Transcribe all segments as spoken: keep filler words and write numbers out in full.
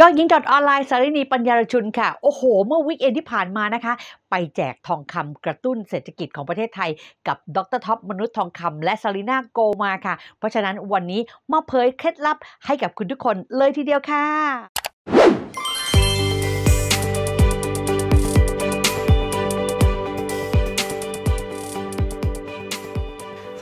ยอดหญิง .online สารินีปัญญารชุนค่ะโอ้โหเมื่อวีคเอนที่ผ่านมานะคะไปแจกทองคำกระตุ้นเศรษฐกิจของประเทศไทยกับดร.ท็อปมนุษย์ทองคำและซาลิน่าโกมาค่ะเพราะฉะนั้นวันนี้มาเผยเคล็ดลับให้กับคุณทุกคนเลยทีเดียวค่ะ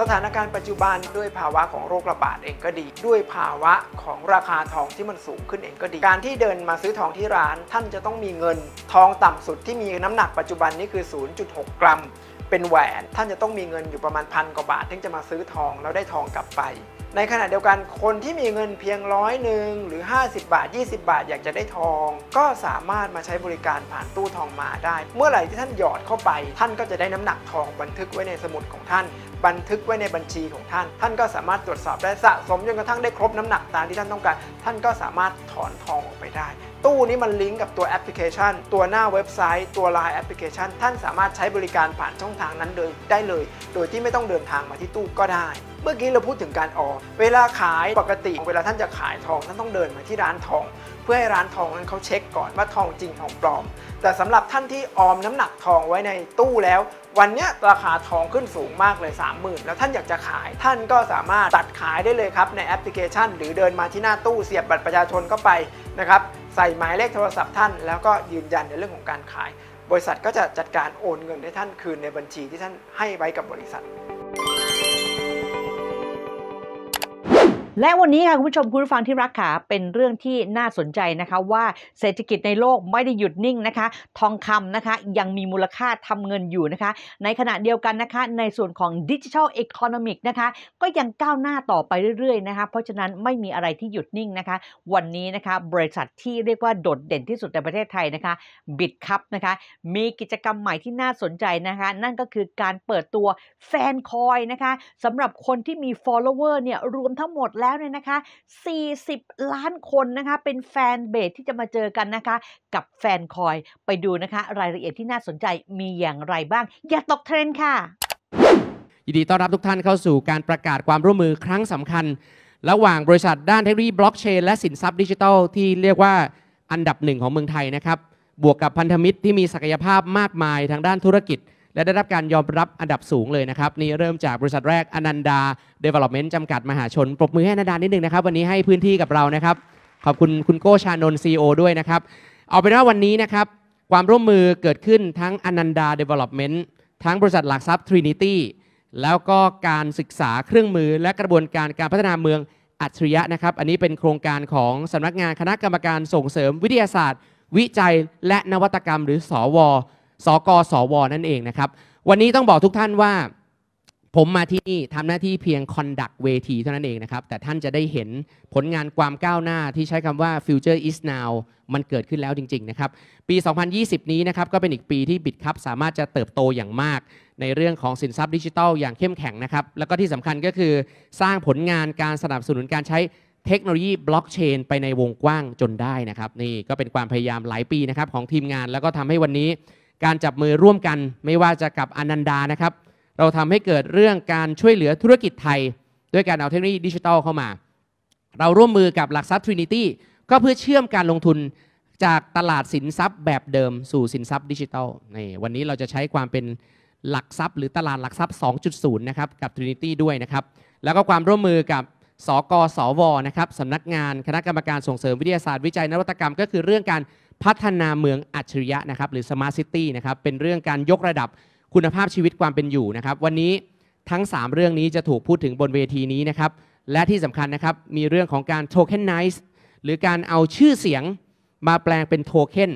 สถานการณ์ปัจจุบันด้วยภาวะของโรคระบาดเองก็ดีด้วยภาวะของราคาทองที่มันสูงขึ้นเองก็ดีการที่เดินมาซื้อทองที่ร้านท่านจะต้องมีเงินทองต่ำสุดที่มีน้ำหนักปัจจุบันนี้คือ ศูนย์จุดหก กรัมเป็นแหวนท่านจะต้องมีเงินอยู่ประมาณพันกว่าบาทถึงจะมาซื้อทองแล้วได้ทองกลับไปในขณะเดียวกันคนที่มีเงินเพียงร้อยหนึ่งหรือห้าสิบบาทยี่สิบบาทอยากจะได้ทองก็สามารถมาใช้บริการผ่านตู้ทองมาได้เมื่อไหร่ที่ท่านหยอดเข้าไปท่านก็จะได้น้ำหนักทองบันทึกไว้ในสมุดของท่านบันทึกไว้ในบัญชีของท่านท่านก็สามารถตรวจสอบได้สะสมจนกระทั่งได้ครบน้ำหนักตามที่ท่านต้องการท่านก็สามารถถอนทองออกไปได้ตู้นี้มันลิงก์กับตัวแอปพลิเคชันตัวหน้าเว็บไซต์ตัว ไลน์ แอปพลิเคชันท่านสามารถใช้บริการผ่านช่องทางนั้นเลยได้เลยโดยที่ไม่ต้องเดินทางมาที่ตู้ก็ได้เมื่อกี้เราพูดถึงการออกเวลาขายปกติเวลาท่านจะขายทองท่านต้องเดินมาที่ร้านทองเพื่อให้ร้านทองนั้นเขาเช็คก่อนว่าทองจริงทองปลอมแต่สำหรับท่านที่ออมน้ำหนักทองไว้ในตู้แล้ววันนี้ราคาทองขึ้นสูงมากเลย สามหมื่น แล้วท่านอยากจะขายท่านก็สามารถตัดขายได้เลยครับในแอปพลิเคชันหรือเดินมาที่หน้าตู้เสียบบัตรประชาชนเข้าไปนะครับใส่หมายเลขโทรศัพท์ท่านแล้วก็ยืนยันในเรื่องของการขายบริษัทก็จะจัดการโอนเงินให้ท่านคืนในบัญชีที่ท่านให้ไว้กับบริษัทและวันนี้ค่ะคุณผู้ชมคุณผู้ฟังที่รักค่ะเป็นเรื่องที่น่าสนใจนะคะว่าเศรษฐกิจในโลกไม่ได้หยุดนิ่งนะคะทองคำนะคะยังมีมูลค่าทำเงินอยู่นะคะในขณะเดียวกันนะคะในส่วนของ Digital Economics นะคะก็ยังก้าวหน้าต่อไปเรื่อยๆนะคะเพราะฉะนั้นไม่มีอะไรที่หยุดนิ่งนะคะวันนี้นะคะบริษัทที่เรียกว่าโดดเด่นที่สุดในประเทศไทยนะคะ บิตคัพ นะคะมีกิจกรรมใหม่ที่น่าสนใจนะคะนั่นก็คือการเปิดตัวแฟนคอยนะคะสำหรับคนที่มี follower เนี่ยรวมทั้งหมดแล้วเนี่ยนะคะสี่สิบล้านคนนะคะเป็นแฟนเบสที่จะมาเจอกันนะคะกับแฟนคอยไปดูนะคะรายละเอียดที่น่าสนใจมีอย่างไรบ้างอย่าตกเทรนด์ค่ะยินดีต้อนรับทุกท่านเข้าสู่การประกาศความร่วมมือครั้งสำคัญระหว่างบริษัทด้านเทคโนโลยีบล็อกเชนและสินทรัพย์ดิจิทัลที่เรียกว่าอันดับหนึ่งของเมืองไทยนะครับบวกกับพันธมิตรที่มีศักยภาพมากมายทางด้านธุรกิจและได้รับการยอมรับอันดับสูงเลยนะครับนี่เริ่มจากบริษัทแรกอนันดา Development จำกัดมหาชนปรบมือให้อนันดานิดนึงนะครับวันนี้ให้พื้นที่กับเรานะครับขอบคุณคุณโก้ชานนท์ ซี อี โอ ด้วยนะครับเอาเป็นว่าวันนี้นะครับความร่วมมือเกิดขึ้นทั้งอนันดา Development ทั้งบริษัทหลักทรัพย์ Trinity แล้วก็การศึกษาเครื่องมือและกระบวนการการพัฒนาเมืองอัจฉริยะนะครับอันนี้เป็นโครงการของสำนักงานคณะกรรมการส่งเสริมวิทยาศาสตร์วิจัยและนวัตกรรมหรือสวสกสวนั่นเองนะครับวันนี้ต้องบอกทุกท่านว่าผมมาที่นี่ทำหน้าที่เพียงคอนดักเวทีเท่านั้นเองนะครับแต่ท่านจะได้เห็นผลงานความก้าวหน้าที่ใช้คำว่า Future is now มันเกิดขึ้นแล้วจริงๆนะครับปีสองพันยี่สิบนี้นะครับก็เป็นอีกปีที่ บิตคัพ สามารถจะเติบโตอย่างมากในเรื่องของสินทรัพย์ดิจิทัลอย่างเข้มแข็งนะครับแล้วก็ที่สำคัญก็คือสร้างผลงานการสนับสนุนการใช้เทคโนโลยีบล็อกเชนไปในวงกว้างจนได้นะครับนี่ก็เป็นความพยายามหลายปีนะครับของทีมงานแล้วก็ทำให้วันนี้การจับมือร่วมกันไม่ว่าจะกับอนันดานะครับเราทำให้เกิดเรื่องการช่วยเหลือธุรกิจไทยด้วยการเอาเทคโนโลยีดิจิทัลเข้ามาเราร่วมมือกับหลักทรัพย์ Trinity ก็เพื่อเชื่อมการลงทุนจากตลาดสินทรัพย์แบบเดิมสู่สินทรัพย์ดิจิทัลนี่วันนี้เราจะใช้ความเป็นหลักทรัพย์หรือตลาดหลักทรัพย์ สองจุดศูนย์ นะครับกับ Trinity ด้วยนะครับแล้วก็ความร่วมมือกับสกสวนะครับสำนักงานคณะกรรมการส่งเสริมวิทยาศาสตร์วิจัยนวัตกรรมก็คือเรื่องการพัฒนาเมืองอัจฉริยะนะครับหรือ Smart City นะครับเป็นเรื่องการยกระดับคุณภาพชีวิตความเป็นอยู่นะครับวันนี้ทั้งสามเรื่องนี้จะถูกพูดถึงบนเวทีนี้นะครับและที่สำคัญนะครับมีเรื่องของการ โทเค็นไนซ์ หรือการเอาชื่อเสียงมาแปลงเป็นโทเค็น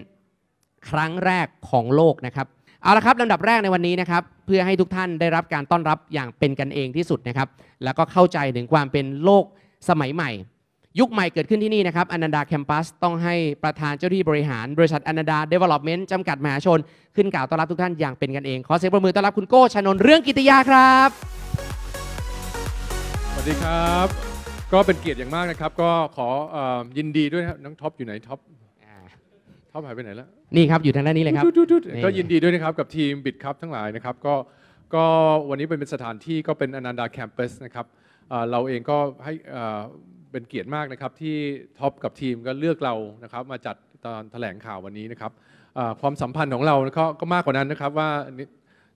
ครั้งแรกของโลกนะครับเอาละครับลำดับแรกในวันนี้นะครับเพื่อให้ทุกท่านได้รับการต้อนรับอย่างเป็นกันเองที่สุดนะครับแล้วก็เข้าใจถึงความเป็นโลกสมัยใหม่ยุคใหม่เกิดขึ้นที่นี่นะครับอนันดาแคมปัสต้องให้ประธานเจ้าที่บริหารบริษัทอนันดา Development จำกัดมหาชนขึ้นกล่าวต้อนรับทุกท่านอย่างเป็นกันเองขอเสียงปรบมือต้อนรับคุณโก้ชานนท์เรื่องกิติยาครับสวัสดีครับก็เป็นเกียรติอย่างมากนะครับก็ขอยินดีด้วยครับน้องท็อปอยู่ไหนท็อปท็อปหายไปไหนแล้วนี่ครับอยู่ทางด้านนี้เลยครับก็ยินดีด้วยนะครับกับทีม บิตคัพ ทั้งหลายนะครับก็ก็วันนี้เป็นสถานที่ก็เป็นอนันดาแคมปัสนะครับเราเองก็ให้ เป็นเกียรติมากนะครับที่ท็อปกับทีมก็เลือกเรานะครับมาจัดตอนแถลงข่าววันนี้นะครับความสัมพันธ์ของเราก็มากกว่านั้นนะครับว่า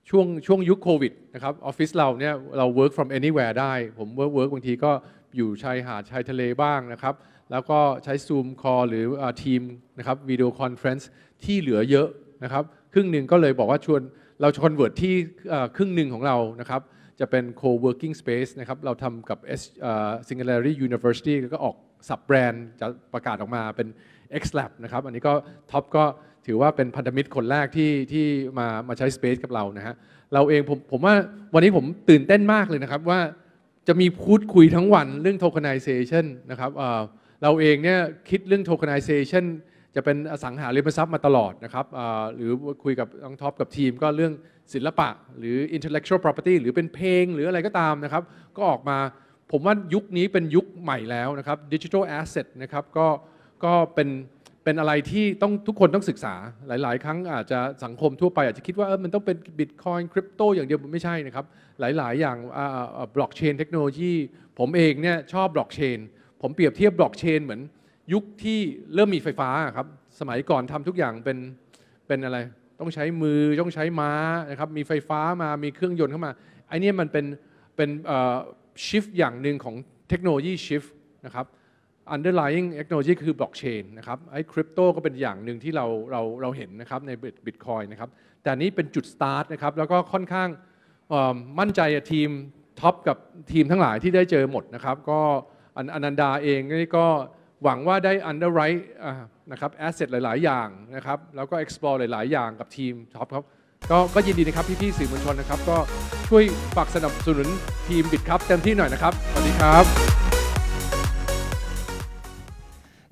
ช่วงช่วงยุคโควิดนะครับออฟฟิศเราเนี่ยเรา work from anywhere ได้ผมว่า work บางทีก็อยู่ชายหาดชายทะเลบ้างนะครับแล้วก็ใช้ Zoom Call หรือทีมนะครับวิดีโอคอนเฟรนซ์ที่เหลือเยอะนะครับครึ่งหนึ่งก็เลยบอกว่าชวนเราคอนเวิร์ตที่ครึ่งหนึ่งของเรานะครับจะเป็น co-working space นะครับเราทำกับ Singularity University แล้วก็ออก sub brand จะประกาศออกมาเป็น Xlab นะครับอันนี้ก็ท็อปก็ถือว่าเป็นพันธมิตรคนแรกที่ที่มามาใช้ space กับเรานะฮะเราเองผมผมว่าวันนี้ผมตื่นเต้นมากเลยนะครับว่าจะมีพูดคุยทั้งวันเรื่อง tokenization นะครับเราเองเนี่ยคิดเรื่อง tokenization จะเป็นอสังหาริมทรัพย์มาตลอดนะครับหรือคุยกับน้องท็อปกับทีมก็เรื่องศิลปะหรือ intellectual property หรือเป็นเพลงหรืออะไรก็ตามนะครับก็ออกมาผมว่ายุคนี้เป็นยุคใหม่แล้วนะครับ digital asset นะครับก็ก็เป็นเป็นอะไรที่ต้องทุกคนต้องศึกษาหลายๆครั้งอาจจะสังคมทั่วไปอาจจะคิดว่าเออมันต้องเป็น Bitcoin คริปโตอย่างเดียวไม่ใช่นะครับหลายๆอย่าง blockchain technology ผมเองเนี่ยชอบ blockchain ผมเปรียบเทียบ blockchain เหมือนยุคที่เริ่มมีไฟฟ้าครับสมัยก่อนทำทุกอย่างเป็นเป็นอะไรต้องใช้มือต้องใช้ม้านะครับมีไฟฟ้ามามีเครื่องยนต์เข้ามาไอ้นี่มันเป็นเป็นชิฟต์อย่างหนึ่งของเทคโนโลยีชิฟต์นะครับ underlying technology คือบล็อกเชนนะครับไอ้คริปโตก็เป็นอย่างหนึ่งที่เราเราเราเห็นนะครับใน Bitcoin นะครับแต่นี้เป็นจุด start นะครับแล้วก็ค่อนข้างมั่นใจทีมท็อปกับทีมทั้งหลายที่ได้เจอหมดนะครับก็อนันดาเองก็หวังว่าได้ underwrite นะครับ asset หลายๆอย่างนะครับแล้วก็ explore หลายๆอย่างกับทีมท็อปครับก็ก็ยินดีนะครับพี่ๆสื่อมวลชนนะครับก็ช่วยฝากสนับสนุนทีมบิตครับเต็มที่หน่อยนะครับสวัสดีครับ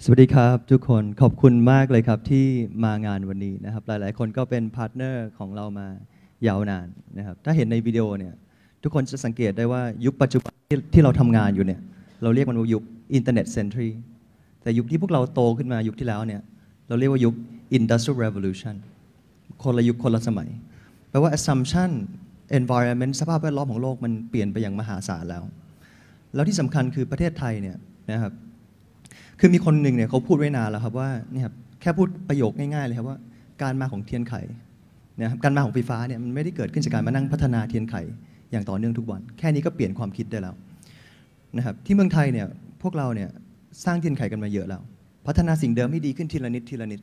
สวัสดีครับทุกคนขอบคุณมากเลยครับที่มางานวันนี้นะครับหลายๆคนก็เป็นพาร์ทเนอร์ของเรามายาวนานนะครับถ้าเห็นในวิดีโอเนี่ยทุกคนจะสังเกตได้ว่ายุคปัจจุบัน ท, ที่เราทำงานอยู่เนี่ยเราเรียกมันว่ายุคอินเทอร์เน็ตเซนทรีแต่ยุคที่พวกเราโตขึ้นมายุคที่แล้วเนี่ยเราเรียกว่ายุค Industrial Revolution คนละยุคคนละสมัยแปลว่า assumption environment สภาพแวดล้อมของโลกมันเปลี่ยนไปอย่างมหาศาลแล้วแล้วที่สำคัญคือประเทศไทยเนี่ยนะครับคือมีคนหนึ่งเนี่ยเขาพูดไว้นานแล้วครับว่าเนี่ยครับแค่พูดประโยคง่ายๆเลยครับว่าการมาของเทียนไขนะครับการมาของไฟฟ้าเนี่ยมันไม่ได้เกิดขึ้นจากการมานั่งพัฒนาเทียนไขอย่างต่อเนื่องทุกวันแค่นี้ก็เปลี่ยนความคิดได้แล้วนะครับที่เมืองไทยเนี่ยพวกเราเนี่ยสร้างเทียนไขกันมาเยอะแล้วพัฒนาสิ่งเดิมให้ดีขึ้นทีละนิดทีละนิด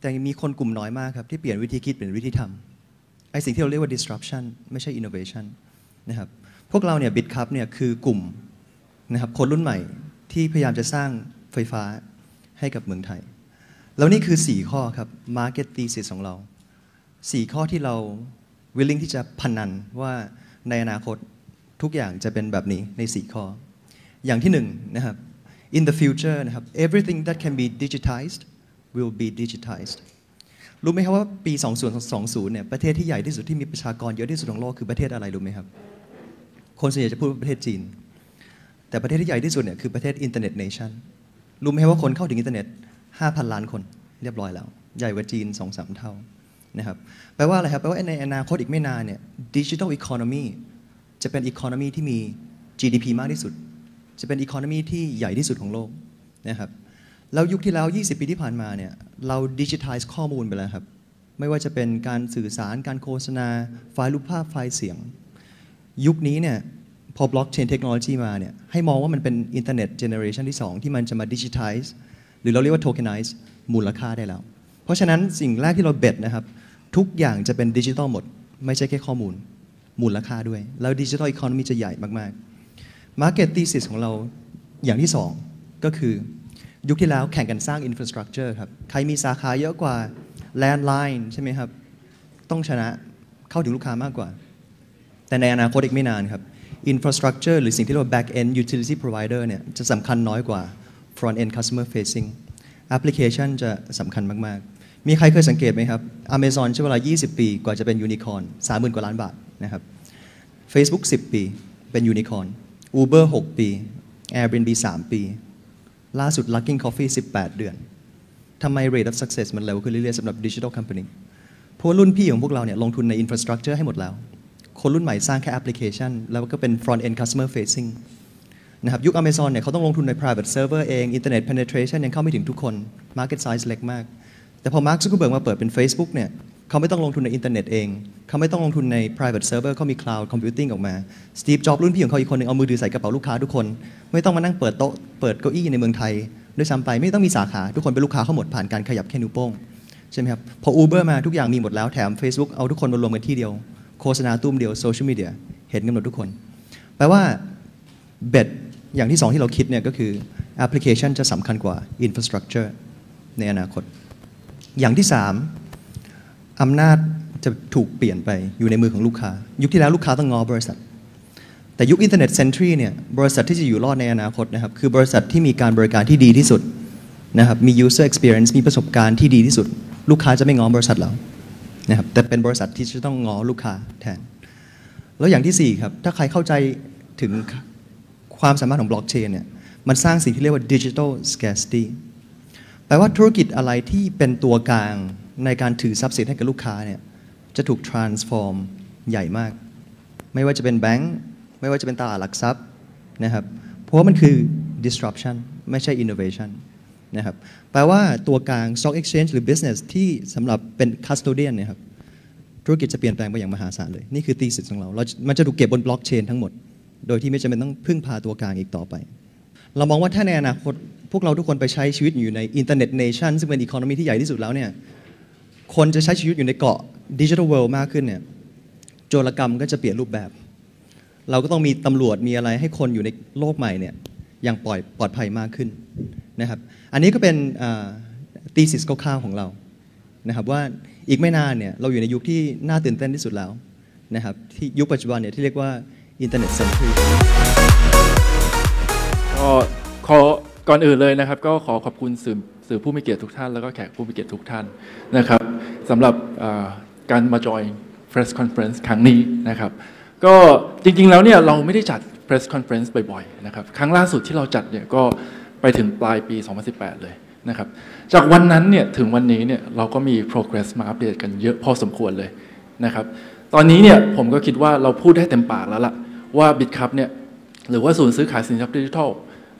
แต่มีคนกลุ่มน้อยมากครับที่เปลี่ยนวิธีคิดเป็นวิธีทำไอ้สิ่งที่เราเรียกว่า disruption ไม่ใช่ innovation นะครับพวกเราเนี่ย Bitcup เนี่ยคือกลุ่มนะครับคนรุ่นใหม่ที่พยายามจะสร้างไฟฟ้าให้กับเมืองไทยแล้วนี่คือสี่ข้อครับ market thesis ของเราสี่ข้อที่เรา willing ที่จะพนันว่าในอนาคตทุกอย่างจะเป็นแบบนี้ในสี่ข้ออย่างที่หนึ่งนะครับ in the future นะครับ everything that can be digitized will be digitized รู้ไหมครับว่าปีสองพันยี่สิบเนี่ยประเทศที่ใหญ่ที่สุดที่มีประชากรเยอะที่สุดของโลกคือประเทศอะไรรู้ไหมครับคนส่วนใหญ่จะพูดว่าประเทศจีนแต่ประเทศที่ใหญ่ที่สุดเนี่ยคือประเทศอินเทอร์เน็ตเนชั่นรู้ไหมว่าคนเข้าถึงอินเทอร์เน็ต ห้าพัน ล้านคนเรียบร้อยแล้วใหญ่กว่าจีน สองถึงสาม เท่านะครับแปลว่าอะไรครับแปลว่าในอนาคตอีกไม่นานเนี่ย Digital Economy จะเป็น Economy ที่มี จี ดี พี มากที่สุดจะเป็น Economy ที่ใหญ่ที่สุดของโลกนะครับแล้วยุคที่แล้วยี่สิบปีที่ผ่านมาเนี่ยเรา Digitize ข้อมูลไปแล้วครับไม่ว่าจะเป็นการสื่อสารการโฆษณาไฟล์รูปภาพไฟล์เสียงยุคนี้เนี่ยพอบล็อกเชนเทคโนโลยีมาเนี่ยให้มองว่ามันเป็นอินเทอร์เน็ตเจเนอเรชันที่สองที่มันจะมาดิจิทัลซ์หรือเราเรียกว่าโทเคนไนซ์มูลค่าได้แล้วเพราะฉะนั้นสิ่งแรกที่เราเบ็ดนะครับทุกอย่างจะเป็นดิจิทัลหมดไม่ใช่แค่ข้อมูลมูลค่าด้วยแล้วดิจิทัลอีโคโนมีจะใหญ่มากๆมาร์เก็ตธีสิสของเราอย่างที่สองก็คือยุคที่แล้วแข่งกันสร้างอินฟราสตรักเจอร์ครับใครมีสาขาเยอะกว่าแลนด์ไลน์ใช่ไหมครับต้องชนะเข้าถึงลูกค้ามากกว่าแต่ในอนาคตอีกไม่นานครับinfrastructure หรือสิ่งที่เรียกว่า back end utility provider เนี่ยจะสำคัญน้อยกว่า front end customer facing application จะสำคัญมากๆมีใครเคยสังเกตไหมครับ Amazon ใช้เวลายี่สิบปีกว่าจะเป็นยูนิคอร์น สามหมื่น กว่าล้านบาทนะครับ Facebook สิบปีเป็นยูนิคอร์น Uber หกปี Airbnb สามปีล่าสุด Luckin Coffee สิบแปดเดือนทำไม rate of success มันเร็วขึ้นเรื่อยๆสำหรับ digital company เพราะรุ่นพี่ของพวกเราเนี่ยลงทุนใน infrastructure ให้หมดแล้วคนรุ่นใหม่สร้างแค่แอปพลิเคชันแล้วก็เป็น front end customer facing นะครับยุค Amazon เนี่ยเขาต้องลงทุนใน private server เอง Internet penetration ยังเข้าไม่ถึงทุกคน market size เล็กมากแต่พอ Mark Zuckerberg มาเปิดเป็น Facebook เนี่ยเขาไม่ต้องลงทุนในอินเทอร์เน็ตเองเขาไม่ต้องลงทุนใน private server เขามี cloud computing ออกมา Steve Jobs รุ่นพี่ของเขาอีกคนนึงเอามือถือใส่กระเป๋าลูกค้าทุกคนไม่ต้องมานั่งเปิดโต๊ะเปิดเก้าอี้ในเมืองไทยด้วยซ้ำไปไม่ต้องมีสาขาทุกคนเป็นลูกค้าเขาหมดผ่านการขยับแค่นิ้วโป้งใช่ไหมครับพอ Uber มาทุกอย่างมีหมดแล้วแถม Facebook เอาทุกคนมารวมกันที่เดียวโฆษณาตุ้มเดียวโซเชียลมีเดียเห็นกันหมดทุกคนแปลว่าเบ็ดอย่างที่สองที่เราคิดเนี่ยก็คือแอปพลิเคชันจะสำคัญกว่า infrastructure ในอนาคตอย่างที่สามอำนาจจะถูกเปลี่ยนไปอยู่ในมือของลูกค้ายุคที่แล้วลูกค้าต้องงอบริษัทแต่ยุคอินเทอร์เน็ตเซนทรีเนี่ยบริษัทที่จะอยู่รอดในอนาคตนะครับคือบริษัทที่มีการบริการที่ดีที่สุดนะครับมี user experience มีประสบการณ์ที่ดีที่สุดลูกค้าจะไม่งอบริษัทแล้วนะครับแต่เป็นบริษัทที่จะต้องงอลูกค้าแทนแล้วอย่างที่สี่ครับถ้าใครเข้าใจถึงความสามารถของบล็อกเชนเนี่ยมันสร้างสิ่งที่เรียกว่า digital scarcity แปลว่าธุรกิจอะไรที่เป็นตัวกลางในการถือทรัพย์สินให้กับลูกค้าเนี่ยจะถูก transform ใหญ่มากไม่ว่าจะเป็นแบงก์ไม่ว่าจะเป็นตลาดหลักทรัพย์นะครับเพราะมันคือ disruption ไม่ใช่ innovation นะครับแปลว่าตัวกลาง stock exchange หรือ business ที่สำหรับเป็น custodian เนี่ยครับธุรกิจจะเปลี่ยนแปลงไปอย่างมหาศาลเลยนี่คือ thesis ของเราเรามันจะถูกเก็บบน blockchain ทั้งหมดโดยที่ไม่จำเป็นต้องพึ่งพาตัวกลางอีกต่อไปเรามองว่าถ้าในอนาคตพวกเราทุกคนไปใช้ชีวิตอยู่ใน internet nation ซึ่งเป็น economy ที่ใหญ่ที่สุดแล้วเนี่ยคนจะใช้ชีวิตอยู่ในเกาะ Digital World มากขึ้นเนี่ยโจรกรรมก็จะเปลี่ยนรูปแบบเราก็ต้องมีตำรวจมีอะไรให้คนอยู่ในโลกใหม่เนี่ยอย่างปลอดปลอดภัยมากขึ้นนะครับอันนี้ก็เป็นตีสิสคร่าวๆของเรานะครับว่าอีกไม่นานเนี่ยเราอยู่ในยุคที่น่าตื่นเต้นที่สุดแล้วนะครับที่ยุคปัจจุบันเนี่ยที่เรียกว่า Internet Century ก็ขอก่อนอื่นเลยนะครับก็ขอขอบคุณสื่อสื่อผู้มีเกียรติทุกท่านแล้วก็แขกผู้มีเกียรติทุกท่านนะครับสำหรับการมาจอย press conference ครั้งนี้นะครับก็จริงๆแล้วเนี่ยเราไม่ได้จัด press conference บ่อยๆนะครับครั้งล่าสุดที่เราจัดเนี่ยก็ไปถึงปลายปี สองพันสิบแปด เลยนะครับจากวันนั้นเนี่ยถึงวันนี้เนี่ยเราก็มี progress มาอัปเดตกันเยอะพอสมควรเลยนะครับตอนนี้เนี่ยผมก็คิดว่าเราพูดได้เต็มปากแล้วล่ะว่า บิตคัพ เนี่ยหรือว่าศูนย์ซื้อขายสินทรัพย์ดิจิทัล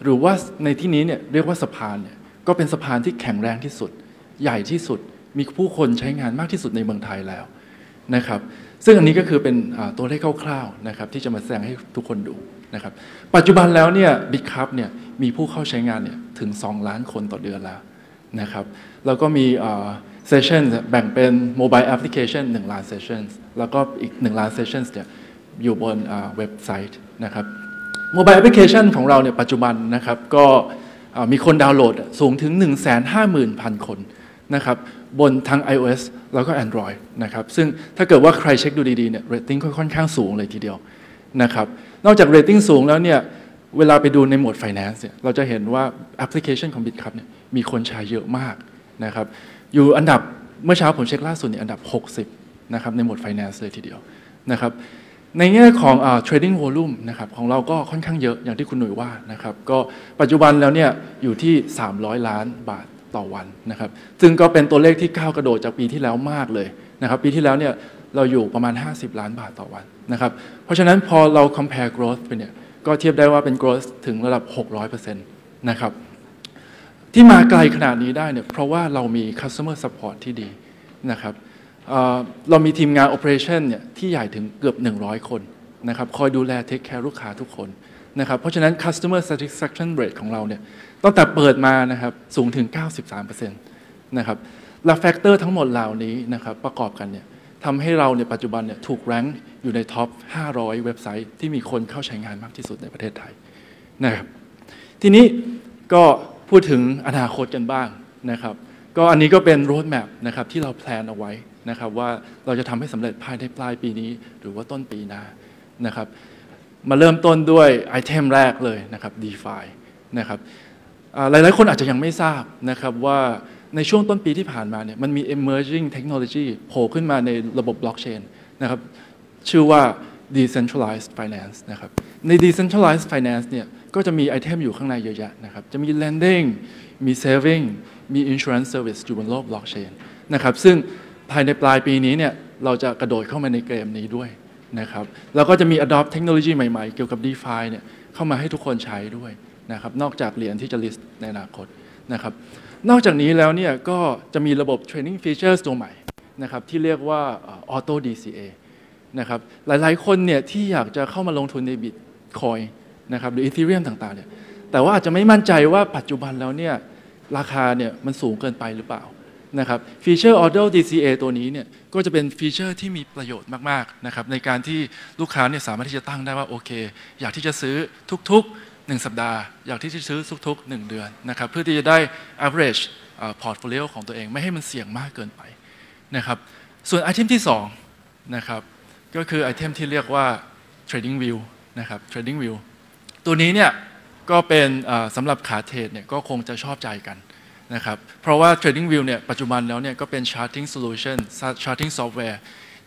หรือว่าในที่นี้เนี่ยเรียกว่าสะพานเนี่ยก็เป็นสะพานที่แข็งแรงที่สุดใหญ่ที่สุดมีผู้คนใช้งานมากที่สุดในเมืองไทยแล้วนะครับซึ่งอันนี้ก็คือเป็นตัวเลขคร่าวๆนะครับที่จะมาแสดงให้ทุกคนดูนะครับปัจจุบันแล้วเนี่ย บิตคัพ เนี่ยมีผู้เข้าใช้งานเนี่ยถึงสองล้านคนต่อเดือนแล้วนะครับแล้วก็มีเซสชั่นแบ่งเป็นโมบายแอปพลิเคชันหนึ่งล้านเซสชั่นแล้วก็อีกหนึ่งล้านเซสชั่นเนี่ยอยู่บนเว็บไซต์นะครับโมบายแอปพลิเคชันของเราเนี่ยปัจจุบันนะครับก็มีคนดาวน์โหลดสูงถึง หนึ่งแสนห้าหมื่นพันคนนะครับบนทั้ง ไอโอเอส แล้วก็ แอนดรอยด์ นะครับซึ่งถ้าเกิดว่าใครเช็คดูดีๆเนี่ยเรตติ้งค่อนข้างสูงเลยทีเดียวนะครับนอกจากเรตติ้งสูงแล้วเนี่ยเวลาไปดูในหมวด ไฟแนนซ์ เนี่ยเราจะเห็นว่าแอปพลิเคชันของ บิตคัพ เนี่ยมีคนใช้เยอะมากนะครับอยู่อันดับเมื่อเช้าผมเช็คล่าสุดเนี่ยอันดับหกสิบนะครับในหมวด ไฟแนนซ์ เลยทีเดียวนะครับในแง่ของ trading volume นะครับของเราก็ค่อนข้างเยอะอย่างที่คุณหนุ่ยว่านะครับก็ปัจจุบันแล้วเนี่ยอยู่ที่สามร้อยล้านบาทต่อวันนะครับซึ่งก็เป็นตัวเลขที่ก้าวกระโดดจากปีที่แล้วมากเลยนะครับปีที่แล้วเนี่ยเราอยู่ประมาณห้าสิบล้านบาทต่อวันนะครับเพราะฉะนั้นพอเรา compare growth ไปเนี่ยก็เทียบได้ว่าเป็น growth ถึงระดับ หกร้อยเปอร์เซ็นต์ นะครับที่มาไกลขนาดนี้ได้เนี่ยเพราะว่าเรามี customer support ที่ดีนะครับเรามีทีมงาน โอเปอเรชั่น เนี่ยที่ใหญ่ถึงเกือบหนึ่งร้อยคนนะครับคอยดูแล เทคแคร์ ลูกค้าทุกคนนะครับเพราะฉะนั้น คัสโตเมอร์ แซทิสแฟคชั่น เรท ของเราเนี่ยตั้งแต่เปิดมานะครับสูงถึง เก้าสิบสามเปอร์เซ็นต์ นะครับและแฟกเตอร์ทั้งหมดเหล่านี้นะครับประกอบกันเนี่ยทำให้เราในปัจจุบันเนี่ยถูกแรงค์อยู่ในท็อป ห้าร้อยเว็บไซต์ที่มีคนเข้าใช้งานมากที่สุดในประเทศไทยนะครับทีนี้ก็พูดถึงอนาคตกันบ้างนะครับก็อันนี้ก็เป็น roadmap นะครับที่เราแพลนเอาไว้นะครับว่าเราจะทำให้สำเร็จภายในปลายปีนี้หรือว่าต้นปีหน้านะครับมาเริ่มต้นด้วยไอเทมแรกเลยนะครับ ดีฟาย นะครับหลายๆคนอาจจะยังไม่ทราบนะครับว่าในช่วงต้นปีที่ผ่านมาเนี่ยมันมี emerging technology โผล่ขึ้นมาในระบบบล็อกเชนนะครับชื่อว่า ดีเซนทรัลไลซ์ด์ ไฟแนนซ์ นะครับใน ดีเซนทรัลไลซ์ด์ ไฟแนนซ์ เนี่ยก็จะมีไอเทมอยู่ข้างในเยอะแยะนะครับจะมี เลนดิ้ง มี เซฟวิ่ง มี อินชัวรันซ์ เซอร์วิส อยู่บนโลกบล็อกเชนนะครับซึ่งภายในปลายปีนี้เนี่ยเราจะกระโดดเข้ามาในเกมนี้ด้วยนะครับแล้วก็จะมี อดอปต์ เทคโนโลยีใหม่ๆเกี่ยวกับ ดีฟาย เนี่ย เข้ามาให้ทุกคนใช้ด้วยนะครับนอกจากเหรียญที่จะ list ในอนาคตนะครับนอกจากนี้แล้วเนี่ยก็จะมีระบบ training features ตัวใหม่นะครับที่เรียกว่า auto ดี ซี เอ นะครับหลายๆคนเนี่ยที่อยากจะเข้ามาลงทุนใน Bitcoin นะครับหรือ Ethereum ต่างๆเนี่ยแต่ว่าอาจจะไม่มั่นใจว่าปัจจุบันแล้วเนี่ยราคาเนี่ยมันสูงเกินไปหรือเปล่านะครับฟีเจอร์ Auto ดี ซี เอ ตัวนี้เนี่ยก็จะเป็นฟีเจอร์ที่มีประโยชน์มากๆนะครับในการที่ลูกค้าเนี่ยสามารถที่จะตั้งได้ว่าโอเคอยากที่จะซื้อทุกๆหนึ่งสัปดาห์อยากที่จะซื้อทุกๆหนึ่งเดือนนะครับเพื่อที่จะได้ average portfolio ของตัวเองไม่ให้มันเสี่ยงมากเกินไปนะครับส่วนไอเทมที่สองนะครับก็คือไอเทมที่เรียกว่า TradingView นะครับ TradingView ตัวนี้เนี่ยก็เป็นสำหรับขาเทรดเนี่ยก็คงจะชอบใจกันนะครับเพราะว่า TradingView เนี่ยปัจจุบันแล้วเนี่ยก็เป็น charting solution charting software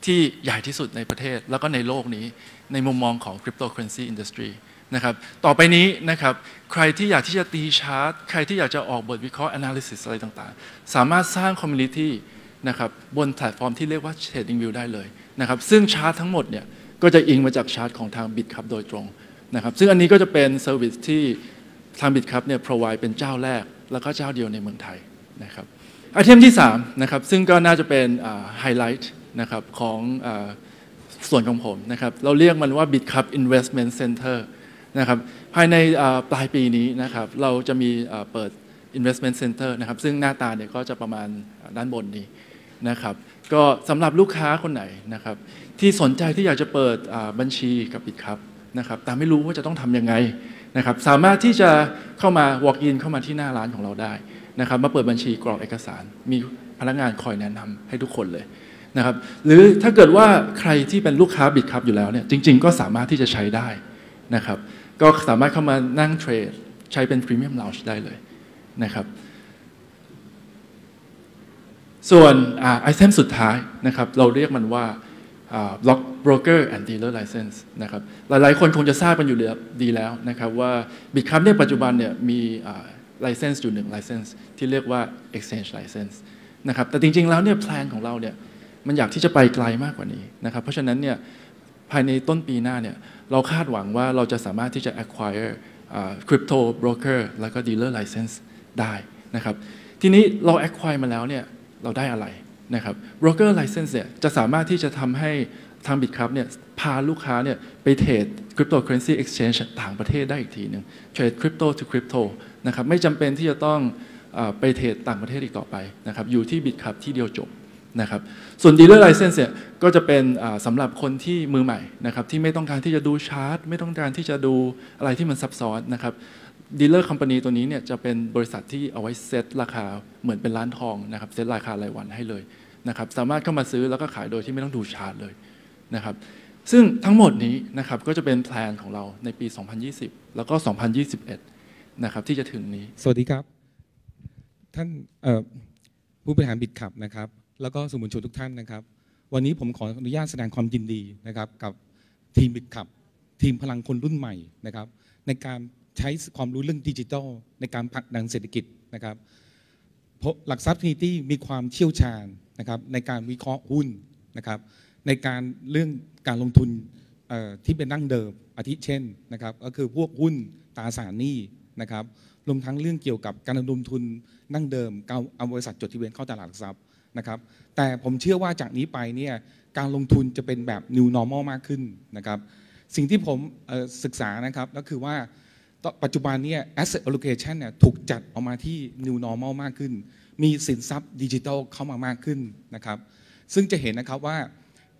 ที่ใหญ่ที่สุดในประเทศแล้วก็ในโลกนี้ในมุมมองของ cryptocurrency industry นะครับต่อไปนี้นะครับใครที่อยากที่จะตีชาร์ตใครที่อยากจะออกบทวิเคราะห์ analysis อะไรต่างๆสามารถสร้าง community นะครับบนแพลตฟอร์มที่เรียกว่า TradingView ได้เลยนะครับซึ่งชาร์ตทั้งหมดเนี่ยก็จะอิงมาจากชาร์ตของทาง Bitcap โดยตรงนะครับซึ่งอันนี้ก็จะเป็นเซอร์วิสที่ทาง Bitcap เนี่ย provide เป็นเจ้าแรกแล้วก็เจ้าเดียวในเมืองไทยนะครับไอเทมที่สามนะครับซึ่งก็น่าจะเป็นไฮไลท์นะครับของส่วนของผมนะครับเราเรียกมันว่า Bitcap Investment Center นะครับภายในปลายปีนี้นะครับเราจะมีเปิด Investment Center นะครับซึ่งหน้าตาเนี่ยก็จะประมาณด้านบนนี้นะครับก็สำหรับลูกค้าคนไหนนะครับที่สนใจที่อยากจะเปิดบัญชีกับ Bitcap นะครับแต่ไม่รู้ว่าจะต้องทำยังไงนะครับสามารถที่จะเข้ามา walk in เข้ามาที่หน้าร้านของเราได้นะครับมาเปิดบัญชีกรอกเอกสารมีพนักงานคอยแนะนำให้ทุกคนเลยนะครับหรือถ้าเกิดว่าใครที่เป็นลูกค้า Bitcap อยู่แล้วเนี่ยจริงๆก็สามารถที่จะใช้ได้นะครับก็สามารถเข้ามานั่งเทรดใช้เป็น Premium Lounge ได้เลยนะครับส่วนไอเทมสุดท้ายนะครับเราเรียกมันว่าBlock Broker and Dealer License นะครับหลายๆคนคงจะทราบกันอยู่ดีแล้วนะครับว่า Bitcap เนี่ยปัจจุบันเนี่ยมี license อยู่หนึ่ง license ที่เรียกว่า Exchange License นะครับแต่จริงๆแล้วเนี่ยแพลนของเราเนี่ยมันอยากที่จะไปไกลมากกว่านี้นะครับเพราะฉะนั้นเนี่ยภายในต้นปีหน้าเนี่ยเราคาดหวังว่าเราจะสามารถที่จะ acquire Crypto Broker แล้วก็ Dealer License ได้นะครับทีนี้เรา acquire มาแล้วเนี่ยเราได้อะไรนะครับ broker license เนี่ยจะสามารถที่จะทำให้ทาง Bitcap เนี่ยพาลูกค้าเนี่ยไปเทรด cryptocurrency exchange ต่างประเทศได้อีกทีหนึ่งเทรด crypto to crypto นะครับไม่จำเป็นที่จะต้องไปเทรดต่างประเทศอีกต่อไปนะครับอยู่ที่ Bitcap ที่เดียวจบนะครับส่วน dealer license เนี่ยก็จะเป็นสำหรับคนที่มือใหม่นะครับที่ไม่ต้องการที่จะดูชาร์ตไม่ต้องการที่จะดูอะไรที่มันซับซ้อนนะครับdealer company ตัวนี้เนี่ยจะเป็นบริษัทที่เอาไว้เซตราคาเหมือนเป็นร้านทองนะครับเซตราคารายวันให้เลยนะครับสามารถเข้ามาซื้อแล้วก็ขายโดยที่ไม่ต้องดูชาร์ตเลยนะครับซึ่งทั้งหมดนี้นะครับก็จะเป็นแพลนของเราในปีสองพันยี่สิบแล้วก็สองพันยี่สิบเอ็ดนะครับที่จะถึงนี้สวัสดีครับท่านผู้บริหาร Bitcap นะครับแล้วก็สื่อมวลชนทุกท่านนะครับวันนี้ผมขออนุญาตแสดงความยินดีนะครับกับทีม Bitcap ทีมพลังคนรุ่นใหม่นะครับในการใช้ความรู้เรื่องดิจิทัลในการผลักดันเศรษฐกิจนะครับหลักทรัพย์ทรินิตี้มีความเชี่ยวชาญนะครับในการวิเคราะห์หุ้นนะครับในการเรื่องการลงทุนที่เป็นดั้งเดิมอาทิเช่นนะครับก็คือพวกหุ้นตราสารหนี้นะครับรวมทั้งเรื่องเกี่ยวกับการลงทุนดั้งเดิมการเอาบริษัทจดทะเบียนเข้าตลาดหลักทรัพย์นะครับแต่ผมเชื่อว่าจากนี้ไปเนี่ยการลงทุนจะเป็นแบบ new normal มากขึ้นนะครับสิ่งที่ผมศึกษานะครับก็คือว่าปัจจุบันเนี่ย asset allocation เนี่ยถูกจัดออกมาที่ new normal มากขึ้นมีสินทรัพย์ดิจิทัลเข้ามามากขึ้นนะครับซึ่งจะเห็นนะครับว่า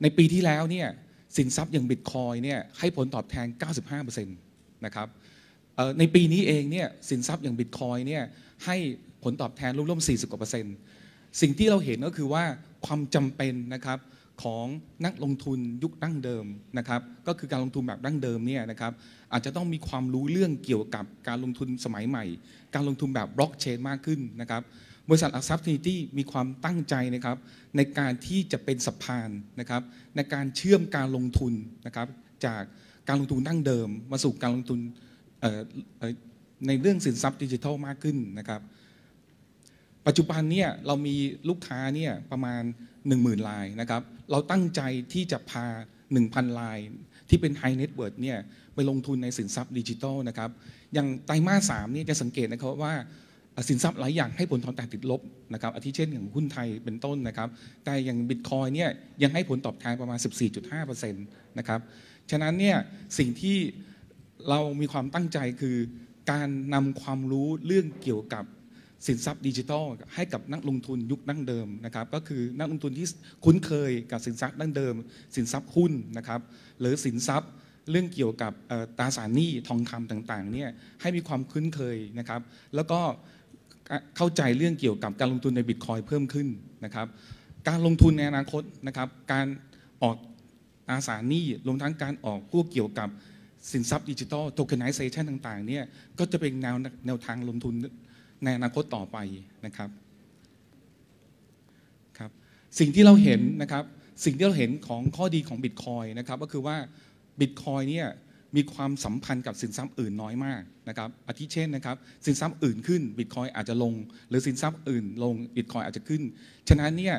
ในปีที่แล้วเนี่ยสินทรัพย์อย่าง Bitcoin เนี่ยให้ผลตอบแทน เก้าสิบห้าเปอร์เซ็นต์ นะครับในปีนี้เองเนี่ยสินทรัพย์อย่าง Bitcoin เนี่ยให้ผลตอบแทนร่วมๆ สี่สิบกว่าเปอร์เซ็นต์สิ่งที่เราเห็นก็คือว่าความจำเป็นนะครับของนักลงทุนยุคดั้งเดิมนะครับก็คือการลงทุนแบบดั้งเดิมเนี่ยนะครับอาจจะต้องมีความรู้เรื่องเกี่ยวกับการลงทุนสมัยใหม่การลงทุนแบบบล็อกเชนมากขึ้นนะครับบริษัทหลักทรัพย์ทรินิตี้มีความตั้งใจนะครับในการที่จะเป็นสะพานนะครับในการเชื่อมการลงทุนนะครับจากการลงทุนดั้งเดิมมาสู่การลงทุนในเรื่องสินทรัพย์ดิจิทัลมากขึ้นนะครับปัจจุบันเนี่ยเรามีลูกค้าเนี่ยประมาณ หนึ่งหมื่น รายนะครับเราตั้งใจที่จะพา หนึ่งพัน ราย ที่เป็นไฮเน็ตเวิร์ดเนี่ยไปลงทุนในสินทรัพย์ดิจิทัลนะครับอย่างไตรมาส สามเนี่ยจะสังเกตนะครับว่าสินทรัพย์หลายอย่างให้ผลตอบแทนติดลบนะครับอาทิเช่นอย่างหุ้นไทยเป็นต้นนะครับแต่อย่าง Bitcoin เนี่ยยังให้ผลตอบแทนประมาณ สิบสี่จุดห้าเปอร์เซ็นต์ นะครับฉะนั้นเนี่ยสิ่งที่เรามีความตั้งใจคือการนำความรู้เรื่องเกี่ยวกับสินทรัพย์ดิจิทัลให้กับนักลงทุนยุคดั้งเดิมนะครับก็คือนักลงทุนที่คุ้นเคยกับสินทรัพย์ดั้งเดิมสินทรัพย์หุ้นนะครับหรือสินทรัพย์เรื่องเกี่ยวกับตราสารหนี้ทองคำต่างๆเนี่ยให้มีความคุ้นเคยนะครับแล้วก็เข้าใจเรื่องเกี่ยวกับการลงทุนใน Bitcoin เพิ่มขึ้นนะครับการลงทุนในอนาคตนะครับการออกตราสารหนี้รวมทั้งการออกพวกเกี่ยวกับสินทรัพย์ดิจิทัล tokenization ต่างๆเนี่ยก็จะเป็นแนวแนวทางลงทุนในอนาคตต่อไปนะครับครับสิ่งที่เราเห็นนะครับสิ่งที่เราเห็นของข้อดีของ Bitcoin นะครับก็คือว่า Bitcoin เนี่ยมีความสัมพันธ์กับสินทรัพย์อื่นน้อยมากนะครับอาทิเช่นนะครับสินทรัพย์อื่นขึ้น Bitcoin อาจจะลงหรือสินทรัพย์อื่นลง Bitcoin อาจจะขึ้นฉะนั้นเนี่ย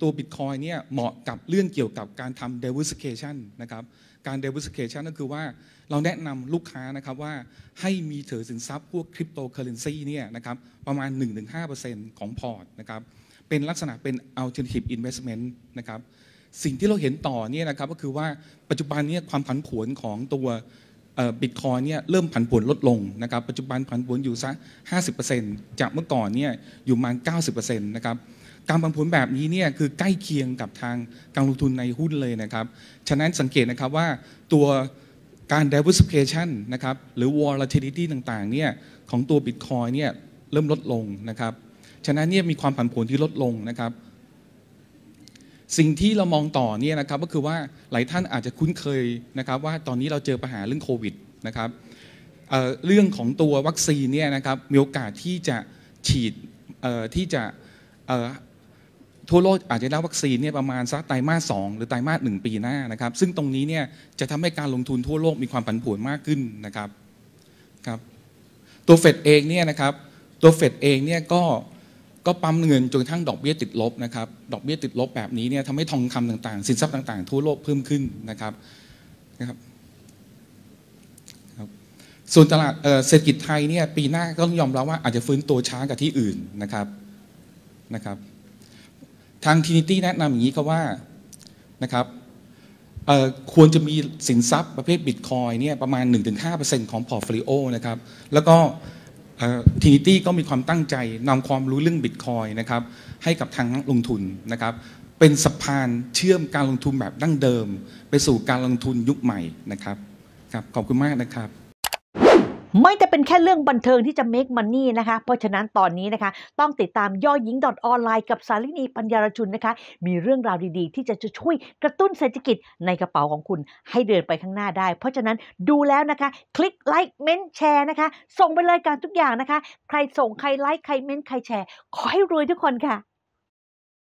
ตัว Bitcoin เนี่ยเหมาะกับเรื่องเกี่ยวกับการทำ diversification นะครับการ diversification ก็คือว่าเราแนะนำลูกค้านะครับว่าให้มีถือสินทรัพย์พวกคริปโตเคอเรนซีเนี่ยนะครับประมาณ หนึ่งถึงห้าเปอร์เซ็นต์ ของพอร์ตนะครับเป็นลักษณะเป็น alternative investment นะครับสิ่งที่เราเห็นต่อเนี่ยนะครับก็คือว่าปัจจุบันนี้ความผันผวนของตัวบิตคอยน์เนี่ยเริ่มผันผวนลดลงนะครับปัจจุบันผันผวนอยู่สัก ห้าสิบเปอร์เซ็นต์ จากเมื่อก่อนเนี่ยอยู่ประมาณ เก้าสิบเปอร์เซ็นต์ นะครับการผันผวนแบบนี้เนี่ยคือใกล้เคียงกับทางการลงทุนในหุ้นเลยนะครับฉะนั้นสังเกตนะครับว่าตัวการ diversification นะครับหรือ volatility ต่างๆเนี่ยของตัว Bitcoin เนี่ยเริ่มลดลงนะครับฉะนั้นเนี่ยมีความผันผวนที่ลดลงนะครับสิ่งที่เรามองต่อเนี่ยนะครับก็คือว่าหลายท่านอาจจะคุ้นเคยนะครับว่าตอนนี้เราเจอปัญหาเรื่องโควิดนะครับ เอ่อ เรื่องของตัววัคซีนเนี่ยนะครับมีโอกาสที่จะฉีดที่จะทั่วโลกอาจจะได้วัคซีนเนี่ยประมาณสักไตรมาส สองหรือไตรมาส หนึ่งปีหน้านะครับซึ่งตรงนี้เนี่ยจะทำให้การลงทุนทั่วโลกมีความผันผวนมากขึ้นนะครับครับตัวเฟดเองเนี่ยนะครับตัวเฟดเองเนี่ยก็ก็ปั๊มเงินจนกระทั่งดอกเบี้ยติดลบนะครับดอกเบี้ยติดลบแบบนี้เนี่ยทำให้ทองคำต่างๆสินทรัพย์ต่างๆทั่วโลกเพิ่มขึ้นนะครับนะครับส่วนตลาดเศรษฐกิจไทยเนี่ยปีหน้าก็ต้องยอมรับว่าอาจจะฟื้นตัวช้ากว่าที่อื่นนะครับนะครับทางทีนิตี้แนะนำอย่างนี้ครับว่านะครับควรจะมีสินทรัพย์ประเภทบิตคอยน์เนี่ยประมาณ หนึ่งถึงห้าเปอร์เซ็นต์ ของพอร์ตโฟลิโอนะครับแล้วก็ทีนิตี้ก็มีความตั้งใจนำความรู้เรื่องบิตคอยน์นะครับให้กับทางนักลงทุนนะครับเป็นสะพานเชื่อมการลงทุนแบบดั้งเดิมไปสู่การลงทุนยุคใหม่นะครับครับขอบคุณมากนะครับไม่แต่เป็นแค่เรื่องบันเทิงที่จะ make money นะคะเพราะฉะนั้นตอนนี้นะคะต้องติดตามย่อหญิง .online กับสาลินีปัญญารชุนนะคะมีเรื่องราวดีๆที่จะช่วยกระตุ้นเศรษฐกิจในกระเป๋าของคุณให้เดินไปข้างหน้าได้เพราะฉะนั้นดูแล้วนะคะคลิกไลค์เม้นแชร์นะคะส่งไปเลยการทุกอย่างนะคะใครส่งใครไลค์ใครเม้นใครแชร์ขอให้รวยทุกคนค่ะ